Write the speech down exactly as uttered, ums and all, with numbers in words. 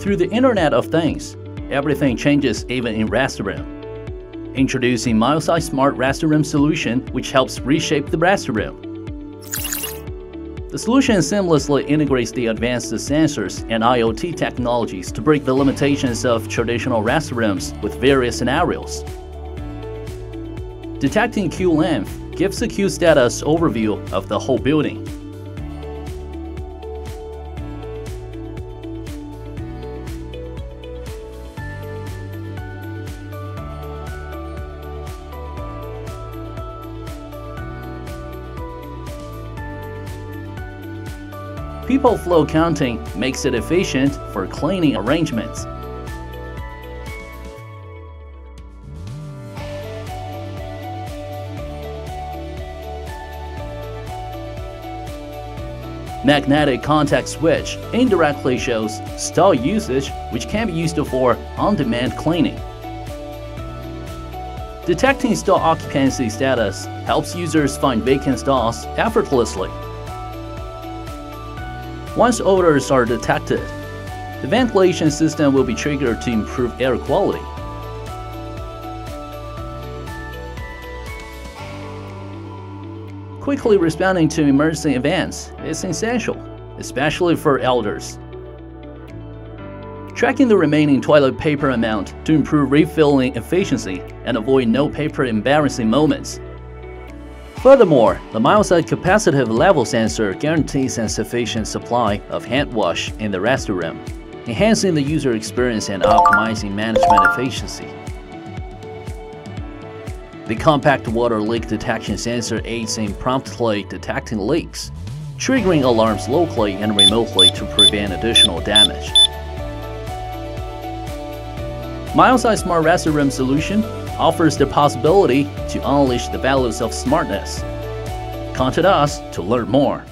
Through the Internet of Things, everything changes even in restroom. Introducing Milesight Smart Restroom Solution, which helps reshape the restroom. The solution seamlessly integrates the advanced sensors and IoT technologies to break the limitations of traditional restrooms with various scenarios. Detecting Q length gives a Q-Status overview of the whole building. People flow counting makes it efficient for cleaning arrangements. Magnetic contact switch indirectly shows stall usage, which can be used for on-demand cleaning. Detecting stall occupancy status helps users find vacant stalls effortlessly. Once odors are detected, the ventilation system will be triggered to improve air quality. Quickly responding to emergency events is essential, especially for elders. Tracking the remaining toilet paper amount to improve refilling efficiency and avoid no paper embarrassing moments. Furthermore, the Milesight capacitive level sensor guarantees a sufficient supply of hand wash in the restroom, enhancing the user experience and optimizing management efficiency. The compact water leak detection sensor aids in promptly detecting leaks, triggering alarms locally and remotely to prevent additional damage. Milesight Smart Restroom Solution offers the possibility to unleash the values of smartness. Contact us to learn more.